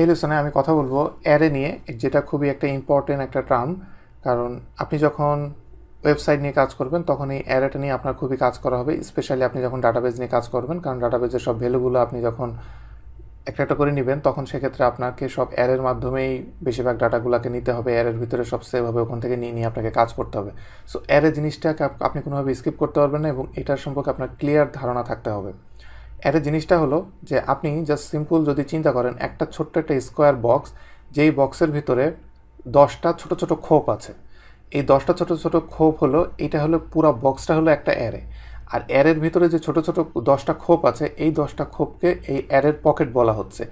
এই লেসনে আমি কথা বলবো অ্যারে নিয়ে, যেটা খুবই একটা ইম্পর্টেন্ট একটা টার্ম। কারণ আপনি যখন ওয়েবসাইট নিয়ে কাজ করবেন তখন এই অ্যারেটা নিয়ে আপনার খুবই কাজ করা হবে, স্পেশালি আপনি যখন ডাটাবেজ নিয়ে কাজ করবেন। কারণ ডাটাবেজের সব ভ্যালুগুলো আপনি যখন একটা একটা করে নেবেন তখন সেক্ষেত্রে আপনাকে সব অ্যারের মাধ্যমেই বেশিরভাগ ডাটাগুলোকে নিতে হবে, অ্যারের ভিতরে সব সেভ হবে, ওখান থেকে নিয়ে নিয়ে আপনাকে কাজ করতে হবে। সো অ্যারে জিনিসটাকে আপনি কোনোভাবে স্কিপ করতে পারবেন না এবং এটার সম্পর্কে আপনার ক্লিয়ার ধারণা থাকতে হবে। অ্যারে জিনিসটা হলো যে আপনি জাস্ট সিম্পল যদি চিন্তা করেন, একটা ছোট্ট একটা স্কোয়ার বক্স, যেই বক্সের ভিতরে 10টা ছোট ছোট খোপ আছে। এই 10টা ছোট ছোট খোপ হলো, এটা হলো পুরো বক্সটা হলো একটা অ্যারে। আর অ্যারের ভিতরে যে ছোট ছোট 10টা খোপ আছে, এই 10টা খোপকে এই অ্যারের পকেট বলা হচ্ছে।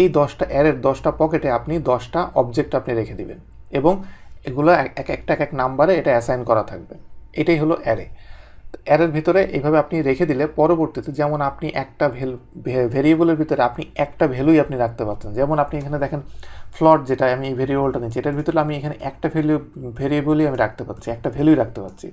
এই 10টা অ্যারের 10টা পকেটে আপনি 10টা অবজেক্ট আপনি রেখে দিবেন এবং এগুলো এক একটা এক এক নাম্বারে এটা অ্যাসাইন করা থাকবে। এটাই হলো অ্যারে। অ্যারের ভিতরে এইভাবে আপনি রেখে দিলে পরবর্তীতে যেমন আপনি একটা ভেরিয়েবলের ভিতরে আপনি একটা ভ্যালুই আপনি রাখতে পারতেন। যেমন আপনি এখানে দেখেন ফ্লট, যেটা আমি এই ভেরিয়েবলটা নিচ্ছি, এটার ভিতরে আমি এখানে একটা ভেরিয়েবলই আমি রাখতে পারছি, একটা ভ্যালুই রাখতে পারছি।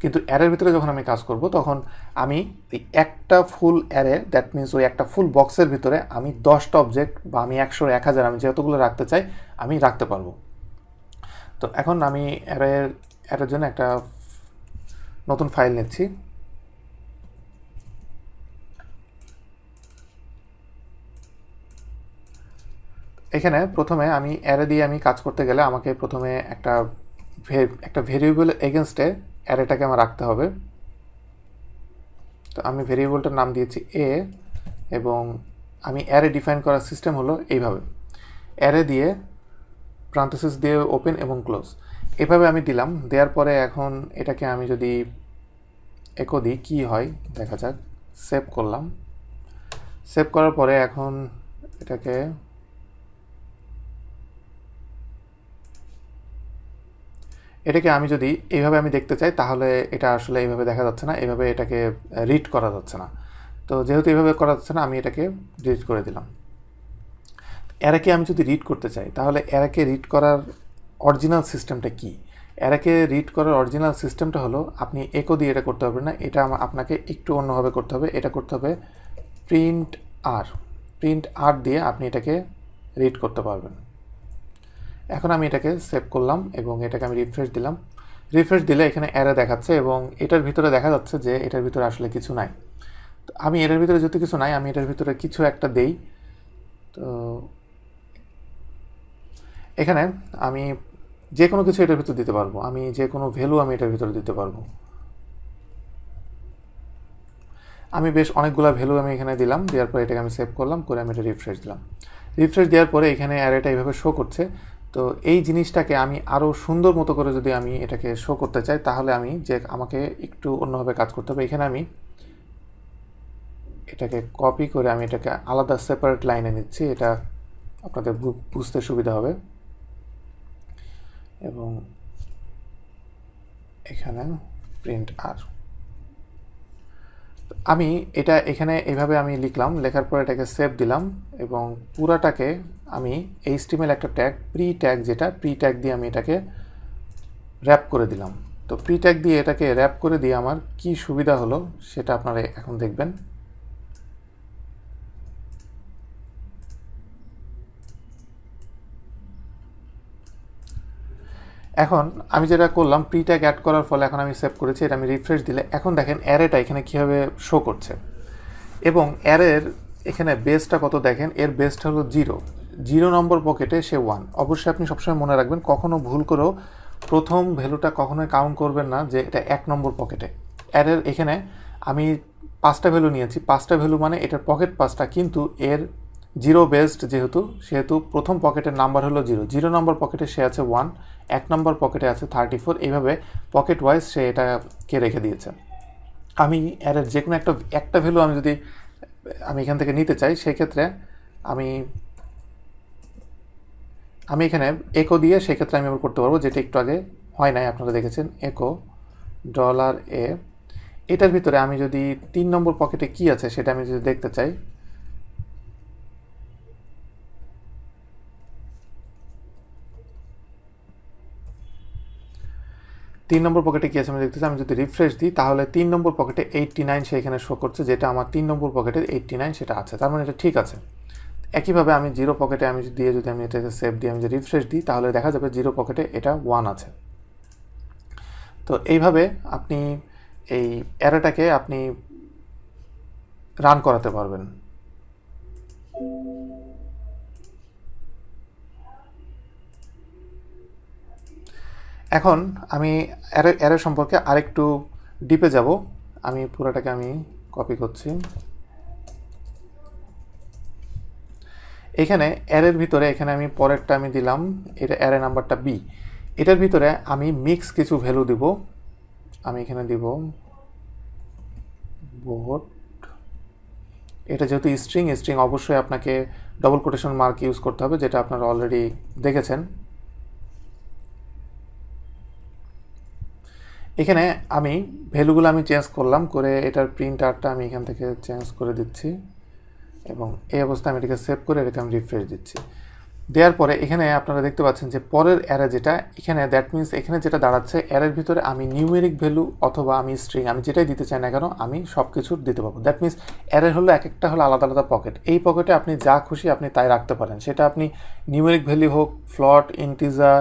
কিন্তু অ্যারের ভিতরে যখন আমি কাজ করব তখন আমি এই একটা ফুল অ্যারে, দ্যাট মিনস ওই একটা ফুল বক্সের ভিতরে আমি 10টা অবজেক্ট বা আমি 100, 1000 আমি যতগুলো রাখতে চাই আমি রাখতে পারবো। তো এখন আমি অ্যারের জন্য একটা নতুন ফাইল নিচ্ছি। এখানে প্রথমে আমি অ্যারে দিয়ে আমি কাজ করতে গেলে আমাকে প্রথমে একটা ভেরিয়েবল এগেনস্টে অ্যারেটাকে আমার রাখতে হবে। তো আমি ভেরিয়েবলটার নাম দিয়েছি এ, এবং আমি অ্যারে ডিফাইন করার সিস্টেম হলো এইভাবে, অ্যারে দিয়ে প্যারেন্থেসিস দিয়ে ওপেন এবং ক্লোজ, এভাবে আমি দিলাম। দেওয়ার পরে এখন এটাকে আমি যদি একো দিই কী হয় দেখা যাক। সেভ করলাম, সেভ করার পরে এখন এটাকে আমি যদি এইভাবে আমি দেখতে চাই তাহলে এটা আসলে এইভাবে দেখা যাচ্ছে না, এইভাবে এটাকে রিড করা যাচ্ছে না। তো যেহেতু এইভাবে করা যাচ্ছে না আমি এটাকে ডিলিট করে দিলাম। অ্যারেকে আমি যদি রিড করতে চাই তাহলে অ্যারেকে রিড করার অরিজিনাল সিস্টেমটা কি? অ্যারেকে রিড করার অরিজিনাল সিস্টেমটা হলো আপনি একো দিয়ে এটা করতে পারবেন না, এটা আপনাকে একটু অন্যভাবে করতে হবে। এটা করতে হবে প্রিন্ট আর দিয়ে আপনি এটাকে রিড করতে পারবেন। এখন আমি এটাকে সেভ করলাম এবং এটাকে আমি রিফ্রেশ দিলাম। রিফ্রেশ দিলে এখানে অ্যারে দেখাচ্ছে এবং এটার ভিতরে দেখা যাচ্ছে যে এটার ভিতরে আসলে কিছু নাই। তো আমি এটার ভিতরে যদি কিছু নাই আমি এটার ভিতরে কিছু একটা দেই। তো এখানে আমি যে কোনো কিছু এটার ভিতর দিতে পারবো, আমি যে কোনো ভ্যালু আমি এটার ভিতরে দিতে পারবো। আমি বেশ অনেকগুলো ভ্যালু আমি এখানে দিলাম, দেওয়ার পরে এটাকে আমি সেভ করলাম, করে আমি এটা রিফ্রেশ দিলাম। রিফ্রেশ দেওয়ার পরে এখানে অ্যারেটা এইভাবে শো করছে। তো এই জিনিসটাকে আমি আরও সুন্দর মতো করে যদি আমি এটাকে শো করতে চাই তাহলে আমি আমাকে একটু অন্যভাবে কাজ করতে হবে। এখানে আমি এটাকে কপি করে আমি এটাকে আলাদা সেপারেট লাইনে নিচ্ছি, এটা আপনাদের বুঝতে সুবিধা হবে। এবং এখানে প্রিন্ট আর আমি এটা এখানে এভাবে আমি লিখলাম, লেখার পর এটাকে সেভ দিলাম এবং পুরাটাকে আমি HTML একটা ট্যাগ প্রি ট্যাগ দিয়ে আমি এটাকে র্যাপ করে দিলাম। তো প্রি ট্যাগ দিয়ে এটাকে র্যাপ করে দিয়ে আমার কি সুবিধা হলো সেটা আপনারা এখন দেখবেন। এখন আমি যেটা করলাম প্রি ট্যাগ অ্যাড করার ফলে এখন আমি সেভ করেছি, এটা আমি রিফ্রেশ দিলে এখন দেখেন অ্যারেটা এখানে কীভাবে শো করছে। এবং অ্যারের এখানে বেসটা কত দেখেন, এর বেসটা হলো 0 নম্বর পকেটে সে 1। অবশ্যই আপনি সবসময় মনে রাখবেন, কখনও ভুল করেও প্রথম ভ্যালুটা কখনোই কাউন্ট করবেন না যে এটা 1 নম্বর পকেটে। অ্যারের এখানে আমি 5টা ভ্যালু নিয়েছি, 5টা ভ্যালু মানে এটার পকেট 5টা, কিন্তু এর 0 বেসড যেহেতু প্রথম পকেটের নাম্বার হলো 0 নম্বর পকেটে সে আছে 1, 1 নম্বর পকেটে আছে 34, এইভাবে পকেট ওয়াইজ সে এটাকে রেখে দিয়েছে। আমি অ্যারের যে কোনো একটা ভ্যালু আমি যদি এখান থেকে নিতে চাই সেক্ষেত্রে আমি এখানে একো দিয়ে সেক্ষেত্রে আমি করতে পারবো, যেটা একটু আগে হয় নাই আপনারা দেখেছেন, একো $a। এটার ভিতরে আমি যদি 3 নম্বর পকেটে কি আছে সেটা আমি যদি দেখতে চাই, তিন নম্বর পকেটে কী আছে আমি দেখতেছি, আমি যদি রিফ্রেশ দিই তাহলে 3 নম্বর পকেটে 89 সেখানে শো করছে, যেটা আমার 3 নম্বর পকেটের 89 সেটা আছে, তার মানে এটা ঠিক আছে। একইভাবে আমি জিরো পকেটে আমি দিয়ে যদি আমি এটাকে সেভ দিয়ে আমি যদি রিফ্রেশ দিই তাহলে দেখা যাবে জিরো পকেটে এটা 1 আছে। তো এইভাবে আপনি এই অ্যারেটাকে আপনি রান করাতে পারবেন। এখন আমি অ্যারে সম্পর্কে আরেকটু ডিপে যাব। আমি পুরোটাকে আমি কপি করছি। এখানে অ্যারের ভিতরে এখানে আমি পরেরটা আমি দিলাম, এটা অ্যারে নাম্বারটা বি। এটার ভিতরে আমি মিক্স কিছু ভ্যালু দিব। আমি এখানে দিব বোট। এটা যেহেতু স্ট্রিং অবশ্যই আপনাকে ডবল কোটেশন মার্ক ইউজ করতে হবে, যেটা আপনারা অলরেডি দেখেছেন। এখানে আমি ভ্যালুগুলো আমি চেঞ্জ করলাম করে এটার প্রিন্ট আউটটা আমি এখান থেকে চেঞ্জ করে দিচ্ছি এবং এই অবস্থায় আমি এটাকে সেভ করে এটাকে আমি রিফ্রেশ দিচ্ছি। দেওয়ার পরে এখানে আপনারা দেখতে পাচ্ছেন যে পরের অ্যারে যেটা এখানে, দ্যাট মিনস এখানে যেটা দাঁড়াচ্ছে অ্যারের ভিতরে আমি নিউমেরিক ভ্যালু অথবা আমি স্ট্রিং আমি যেটাই দিতে চাই না কেন আমি সব কিছুর দিতে পারবো। দ্যাট মিনস অ্যারের হলো এক একটা হলো আলাদা আলাদা পকেট। এই পকেটে আপনি যা খুশি আপনি তাই রাখতে পারেন, সেটা আপনি নিউমেরিক ভ্যালু হোক, ফ্লট, ইন্টিজার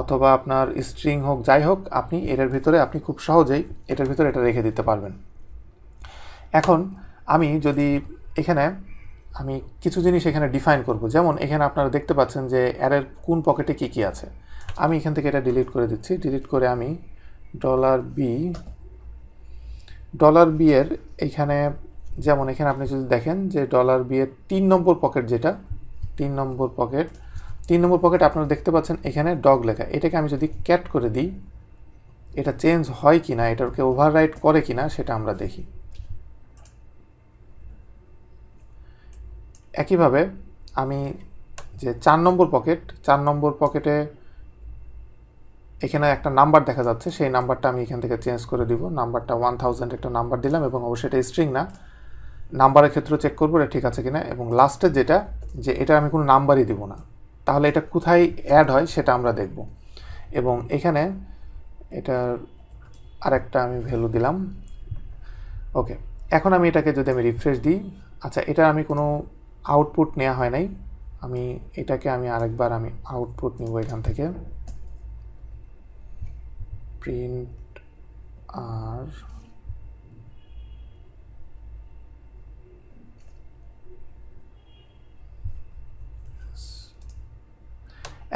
অথবা আপনার স্ট্রিং হোক, যাই হোক আপনি এটার ভিতরে আপনি খুব সহজেই এটার ভিতরে এটা রেখে দিতে পারবেন। এখন আমি যদি এখানে আমি কিছু জিনিস এখানে ডিফাইন করব, যেমন এখানে আপনারা দেখতে পাচ্ছেন যে অ্যারের কোন পকেটে কি কি আছে। আমি এখান থেকে এটা ডিলিট করে দিচ্ছি। ডিলিট করে আমি $b এর এখানে, যেমন এখানে আপনি যদি দেখেন যে $b এর 3 নম্বর পকেট, যেটা 3 নম্বর পকেট, 3 নম্বর পকেট আপনারা দেখতে পাচ্ছেন এখানে ডগ লেখা। এটাকে আমি যদি ক্যাট করে দিই এটা চেঞ্জ হয় কি না, এটাকে ওভাররাইট করে কি না সেটা আমরা দেখি। একইভাবে আমি যে 4 নম্বর পকেট, 4 নম্বর পকেটে এখানে একটা নাম্বার দেখা যাচ্ছে, সেই নাম্বারটা আমি এখান থেকে চেঞ্জ করে দিব। নাম্বারটা 1000 একটা নাম্বার দিলাম এবং অবশ্যই এটা স্ট্রিং না, নাম্বারের ক্ষেত্রে চেক করবো এটা ঠিক আছে কিনা। এবং লাস্টে যেটা যে এটা আমি কোনো নাম্বারই দিব না, তাহলে এটা কোথায় অ্যাড হয় সেটা আমরা দেখব। এবং এখানে এটার আরেকটা আমি ভ্যালু দিলাম। ওকে, এখন আমি এটাকে যদি আমি রিফ্রেশ দিই, আচ্ছা এটা আমি কোনো আউটপুট নেওয়া হয় নাই, আমি এটাকে আমি আরেকবার আমি আউটপুট নিব এখান থেকে। প্রিন্ট আর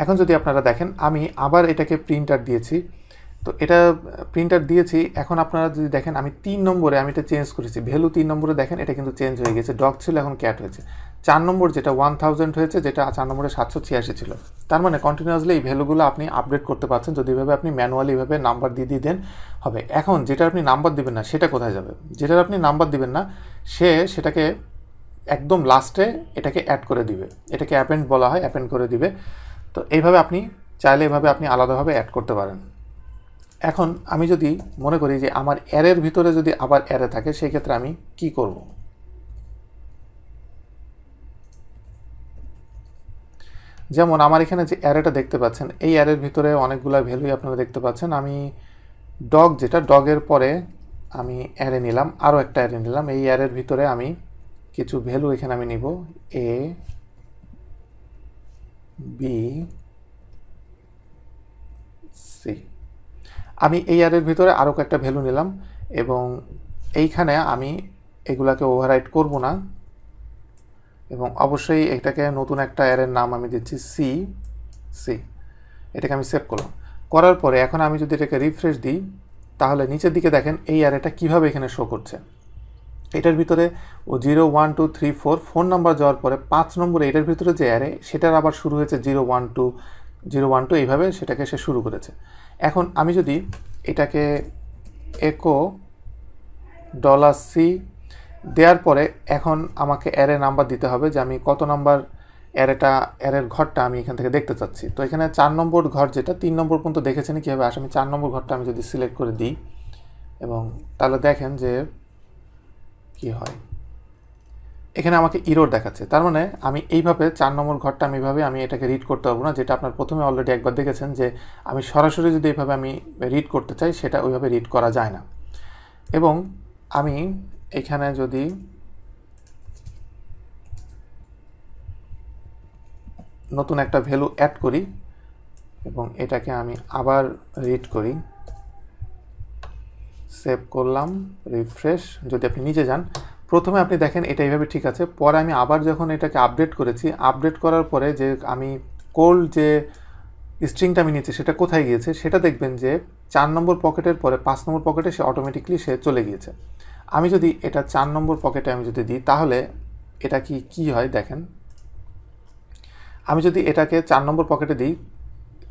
এখন যদি আপনারা দেখেন আমি আবার এটাকে প্রিন্টার দিয়েছি। তো এটা প্রিন্টার দিয়েছি, এখন আপনারা যদি দেখেন আমি 3 নম্বরে আমি এটা চেঞ্জ করেছি, ভ্যালু 3 নম্বরে দেখেন এটা কিন্তু চেঞ্জ হয়ে গেছে, ডগ ছিল এখন ক্যাট হয়েছে। 4 নম্বর যেটা 1000 হয়েছে, যেটা 4 নম্বরে 786 ছিল। তার মানে কন্টিনিউয়াসলি এই ভ্যালুগুলো আপনি আপডেট করতে পারছেন, যদি এভাবে আপনি ম্যানুয়ালি এভাবে নাম্বার দিয়ে দিয়ে দেন হবে। এখন যেটা আপনি নাম্বার দেবেন না সেটা কোথায় যাবে? যেটা আপনি নাম্বার দেবেন না সেটাকে একদম লাস্টে এটাকে অ্যাড করে দিবে, এটাকে অ্যাপেন্ড বলা হয়, অ্যাপেন্ড করে দিবে। তো এইভাবে আপনি চাইলে এভাবে আপনি আলাদাভাবে অ্যাড করতে পারেন। এখন আমি যদি মনে করি যে আমার অ্যারের ভিতরে যদি আবার অ্যারে থাকে সেই ক্ষেত্রে আমি কি করব? যেমন আমার এখানে যে অ্যারেটা দেখতে পাচ্ছেন এই অ্যারের ভিতরে অনেকগুলো ভ্যালুই আপনারা দেখতে পাচ্ছেন। আমি ডগ, যেটা ডগের পরে আমি অ্যারে নিলাম, আরও একটা অ্যারে নিলাম। এই অ্যারের ভিতরে আমি কিছু ভ্যালু এখানে আমি নিব, এ, বি, সি। আমি এই অ্যারের ভিতরে আরও কয়েকটা ভ্যালু নিলাম এবং এইখানে আমি এগুলাকে ওভাররাইট করব না এবং অবশ্যই এটাকে নতুন একটা অ্যারের নাম আমি দিচ্ছি সি সি। এটাকে আমি সেভ করলাম। করার পরে এখন আমি যদি এটাকে রিফ্রেশ দিই তাহলে নিচের দিকে দেখেন এই অ্যারেটা কীভাবে এখানে শো করছে। এটার ভিতরে ও 0 1 2 3 4 ফোন নাম্বার যাওয়ার পরে 5 নম্বরে এটার ভিতরে যে অ্যারে সেটার আবার শুরু হয়েছে 0 1 2 0 1 2, এইভাবে সেটাকে সে শুরু করেছে। এখন আমি যদি এটাকে একো $c দেওয়ার পরে এখন আমাকে অ্যারে নাম্বার দিতে হবে যে আমি কত নাম্বার অ্যারের ঘরটা আমি এখান থেকে দেখতে চাচ্ছি। তো এখানে 4 নম্বর ঘর, যেটা 3 নম্বর পর্যন্ত দেখেছেন কীভাবে আসে, আমি 4 নম্বর ঘরটা আমি যদি সিলেক্ট করে দিই এবং তাহলে দেখেন যে কি হয়। এখানে আমাকে ইরোর দেখাচ্ছে, তার মানে আমি এইভাবে 4 নম্বর ঘরটা আমি এইভাবে আমি এটাকে রিড করতে পারবো না, যেটা আপনার প্রথমে অলরেডি একবার দেখেছেন যে আমি সরাসরি যদি এইভাবে আমি রিড করতে চাই সেটা ওইভাবে রিড করা যায় না। এবং আমি এখানে যদি नतून एक भैलू एड करी एवं एटाके आमी आबार रीड करी सेव करलाम रिफ्रेश यदि आपनि नीचे जान प्रथमे आपनि देखें एटा एइभाबे ठीक आछे परे आमी आबार जखन एटाके आपडेट करेछि आपडेट करार परे जे आमी कोल्ड जे स्ट्रिंगटा आमी नियेछि सेटा कोथाय गियेছে सेटा देखबेन जे 4 नम्बर पकेटेर परे 5 नम्बर पकेटे से अटोमेटिकली से चले गियेছে आमी जदि एटा 4 नम्बर पकेटे आमी जदि दिई ताहले एटा कि कि हय देखें आमी जदि एटाके 4 नम्बर पकेटे दिई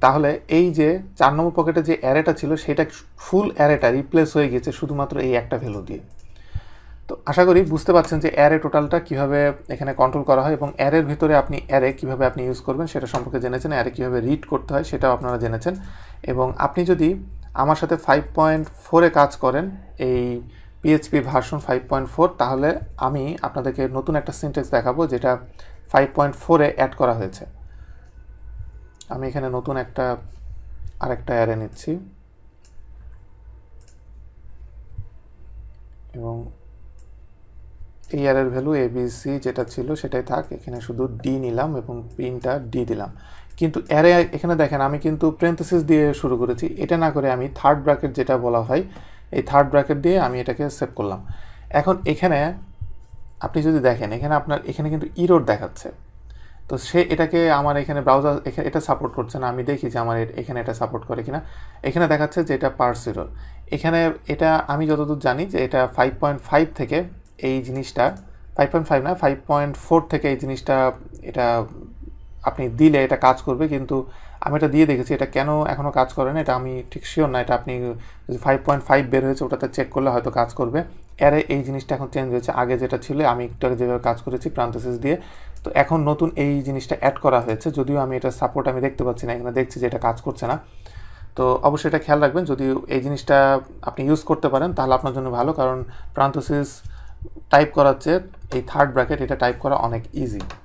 ताहले एई जे 4 नम्बर पकेटे जे अरेटा छिलो सेटा फुल अरेटा रिप्लेस हये गियेছে शुधुमात्र एई एकटा भ্যালু दिए तो आशा करी बुझते पारछेन जे अरे टोटालटा किभाबे एखाने कंट्रोल करा हय एबं अरेर भितरे आपनि अरे किभाबे आपनि यूज करबेन सेटा सम्पर्के जेनेছেন अरे किभाबे रीड करते हय सेटाও आपनारा जेनेছেন एबं आपनि जदि आमार साथे 5.4 ए काज करेन एई PHP ভার্সন 5.4 তাহলে আমি আপনাদেরকে নতুন একটা সিনট্যাক্স দেখাবো যেটা 5.4 এ অ্যাড করা হয়েছে আমি এখানে নতুন একটা আরেকটা অ্যারে নিচ্ছি এবং এই অ্যারের ভ্যালু abc যেটা ছিল সেটাই থাক এখানে শুধু d নিলাম এবং প্রিন্টটা d দিলাম কিন্তু অ্যারে এখানে দেখেন আমি কিন্তু প্যারেনথেসিস দিয়ে শুরু করেছি এটা না করে আমি থার্ড ব্র্যাকেট যেটা বলা হয় এই থার্ড ব্র্যাকেট দিয়ে আমি এটাকে সেভ করলাম এখন এখানে আপনি যদি দেখেন এখানে আপনার এখানে কিন্তু এরর দেখাচ্ছে তো সে এটাকে আমার এখানে ব্রাউজার এটা সাপোর্ট করছে না আমি দেখি যে আমার এখানে এটা সাপোর্ট করে কিনা এখানে দেখাচ্ছে যে এটা পার্স এরর এখানে এটা আমি যতদূর জানি যে এটা 5.5 থেকে এই জিনিসটা 5.5 না 5.4 থেকে এই জিনিসটা এটা আপনি দিলে এটা কাজ করবে কিন্তু আমি এটা দিয়ে দেখেছি এটা কেন এখনো কাজ করে না এটা আমি ঠিক শিওর না এটা আপনি 5.5 বের হয়েছে ওটাতে চেক করলে হয়তো কাজ করবে অ্যারে এই জিনিসটা এখন চেঞ্জ হয়েছে আগে যেটা ছিল আমি একটু যেভাবে কাজ করেছি প্যারেনথেসিস দিয়ে তো এখন নতুন এই জিনিসটা অ্যাড করা হয়েছে যদিও আমি এটা সাপোর্ট আমি দেখতে পাচ্ছি না এখানে দেখছি যে এটা কাজ করছে না তো অবশ্যই এটা খেয়াল রাখবেন যদি এই জিনিসটা আপনি ইউজ করতে পারেন তাহলে আপনার জন্য ভালো কারণ প্যারেনথেসিস টাইপ করার চেয়ে এই থার্ড ব্র্যাকেট এটা টাইপ করা অনেক ইজি